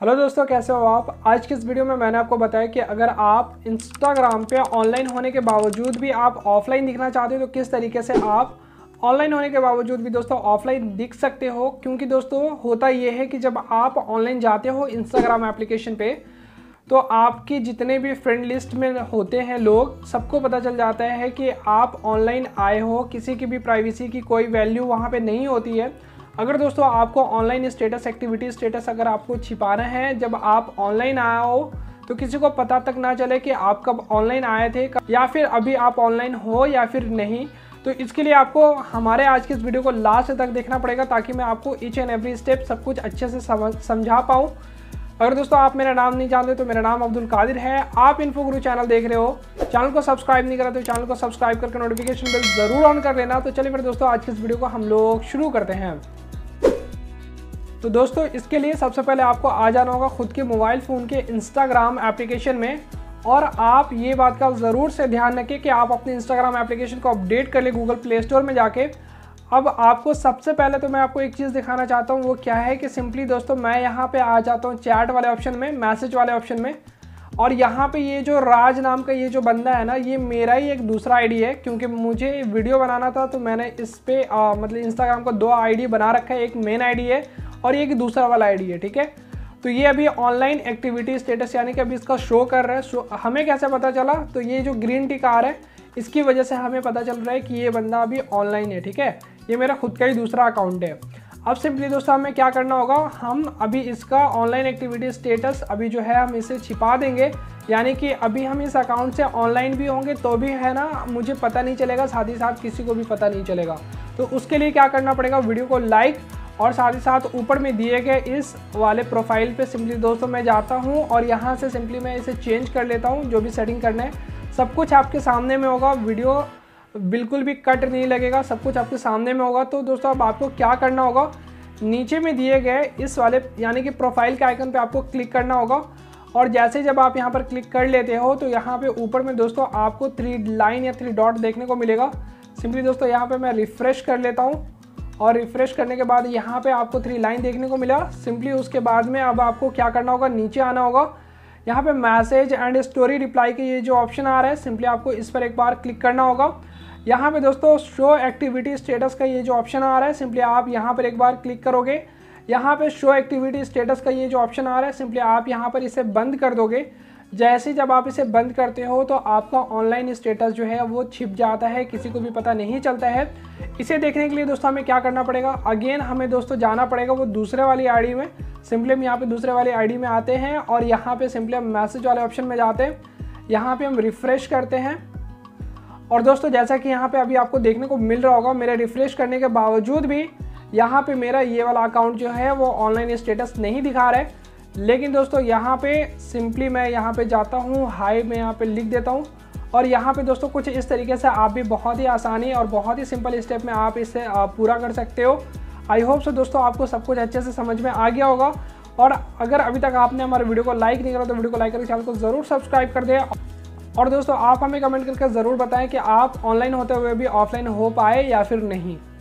Hello दोस्तों, कैसे हो आप। आज की इस वीडियो में मैंने आपको बताया कि अगर आप इंस्टाग्राम पे ऑनलाइन होने के बावजूद भी आप ऑफलाइन दिखना चाहते हो तो किस तरीके से आप ऑनलाइन होने के बावजूद भी दोस्तों ऑफलाइन दिख सकते हो। क्योंकि दोस्तों होता ये है कि जब आप ऑनलाइन जाते हो इंस्टाग्राम एप्लीकेशन पे तो आपकी जितने भी फ्रेंड लिस्ट में होते हैं लोग, सबको पता चल जाता है कि आप ऑनलाइन आए हो। किसी की भी प्राइवेसी की कोई वैल्यू वहाँ पर नहीं होती है। अगर दोस्तों आपको ऑनलाइन स्टेटस, एक्टिविटी स्टेटस अगर आपको छिपाना है, जब आप ऑनलाइन आए हो तो किसी को पता तक ना चले कि आप कब ऑनलाइन आए थे या फिर अभी आप ऑनलाइन हो या फिर नहीं। तो इसके लिए आपको हमारे आज के इस वीडियो को लास्ट तक देखना पड़ेगा ताकि मैं आपको ईच एंड एवरी स्टेप सब कुछ अच्छे से समझा पाऊँ। अगर दोस्तों आप मेरा नाम नहीं जानते तो मेरा नाम अब्दुल कादिर है, आप इंफो गुरु चैनल देख रहे हो। चैनल को सब्सक्राइब नहीं करा तो चैनल को सब्सक्राइब करके नोटिफिकेशन बेल ज़रूर ऑन कर लेना। तो चलिए फिर दोस्तों आज के इस वीडियो को हम लोग शुरू करते हैं। तो दोस्तों इसके लिए सबसे पहले आपको आ जाना होगा खुद के मोबाइल फ़ोन के इंस्टाग्राम एप्लीकेशन में। और आप ये बात का ज़रूर से ध्यान रखें कि आप अपने इंस्टाग्राम एप्लीकेशन को अपडेट कर ले गूगल प्ले स्टोर में जाके। अब आपको सबसे पहले तो मैं आपको एक चीज़ दिखाना चाहता हूँ, वो क्या है कि सिंपली दोस्तों मैं यहाँ पे आ जाता हूँ चैट वाले ऑप्शन में, मैसेज वाले ऑप्शन में। और यहाँ पे ये जो राज नाम का ये जो बंदा है ना, ये मेरा ही एक दूसरा आईडी है। क्योंकि मुझे वीडियो बनाना था तो मैंने इस पर मतलब इंस्टाग्राम को दो आईडी बना रखा है, एक मेन आईडी है और एक दूसरा वाला आईडी है, ठीक है। तो ये अभी ऑनलाइन एक्टिविटी स्टेटस यानी कि अभी इसका शो कर रहा है। हमें कैसे पता चला तो ये जो ग्रीन टिक आ रहा है इसकी वजह से हमें पता चल रहा है कि ये बंदा अभी ऑनलाइन है, ठीक है। ये मेरा खुद का ही दूसरा अकाउंट है। अब सिंपली दोस्तों हमें क्या करना होगा, हम अभी इसका ऑनलाइन एक्टिविटी स्टेटस अभी जो है हम इसे छिपा देंगे। यानी कि अभी हम इस अकाउंट से ऑनलाइन भी होंगे तो भी है ना मुझे पता नहीं चलेगा, साथ ही साथ किसी को भी पता नहीं चलेगा। तो उसके लिए क्या करना पड़ेगा, वीडियो को लाइक और साथ ही साथ ऊपर में दिए गए इस वाले प्रोफाइल पे सिंपली दोस्तों मैं जाता हूँ और यहाँ से सिंपली मैं इसे चेंज कर लेता हूँ। जो भी सेटिंग करना है सब कुछ आपके सामने में होगा, वीडियो बिल्कुल भी कट नहीं लगेगा, सब कुछ आपके सामने में होगा। तो दोस्तों अब आपको क्या करना होगा, नीचे में दिए गए इस वाले यानी कि प्रोफाइल के आइकन पर आपको क्लिक करना होगा। और जैसे जब आप यहाँ पर क्लिक कर लेते हो तो यहाँ पर ऊपर में दोस्तों आपको 3 लाइन या 3 डॉट देखने को मिलेगा। सिंपली दोस्तों यहाँ पर मैं रिफ़्रेश कर लेता हूँ और रिफ़्रेश करने के बाद यहाँ पे आपको 3 लाइन देखने को मिला। सिंपली उसके बाद में अब आपको क्या करना होगा, नीचे आना होगा। यहाँ पे मैसेज एंड स्टोरी रिप्लाई के ये जो ऑप्शन आ रहा है सिंपली आपको इस पर एक बार क्लिक करना होगा। यहाँ पे दोस्तों शो एक्टिविटी स्टेटस का ये जो ऑप्शन आ रहा है सिंपली आप यहाँ पर एक बार क्लिक करोगे। यहाँ पर शो एक्टिविटी स्टेटस का ये जो ऑप्शन आ रहा है सिंपली आप यहाँ पर इसे बंद कर दोगे। जैसे जब आप इसे बंद करते हो तो आपका ऑनलाइन स्टेटस जो है वो छिप जाता है, किसी को भी पता नहीं चलता है। इसे देखने के लिए दोस्तों हमें क्या करना पड़ेगा, अगेन हमें दोस्तों जाना पड़ेगा वो दूसरे वाली आईडी में। सिंपली हम यहाँ पे दूसरे वाली आईडी में आते हैं और यहाँ पे सिंपली हम मैसेज वाले ऑप्शन में जाते हैं, यहाँ पे हम रिफ़्रेश करते हैं। और दोस्तों जैसा कि यहाँ पर अभी आपको देखने को मिल रहा होगा, मेरे रिफ़्रेश करने के बावजूद भी यहाँ पर मेरा ये वाला अकाउंट जो है वो ऑनलाइन स्टेटस नहीं दिखा रहा है। लेकिन दोस्तों यहाँ पे सिंपली मैं यहाँ पे जाता हूँ, हाई मैं यहाँ पे लिख देता हूँ। और यहाँ पे दोस्तों कुछ इस तरीके से आप भी बहुत ही आसानी और बहुत ही सिंपल स्टेप में आप इसे पूरा कर सकते हो। आई होप सो दोस्तों आपको सब कुछ अच्छे से समझ में आ गया होगा। और अगर अभी तक आपने हमारे वीडियो को लाइक नहीं करा तो वीडियो को लाइक करके चैनल को ज़रूर सब्सक्राइब कर दें। और दोस्तों आप हमें कमेंट करके ज़रूर बताएँ कि आप ऑनलाइन होते हुए भी ऑफलाइन हो पाए या फिर नहीं।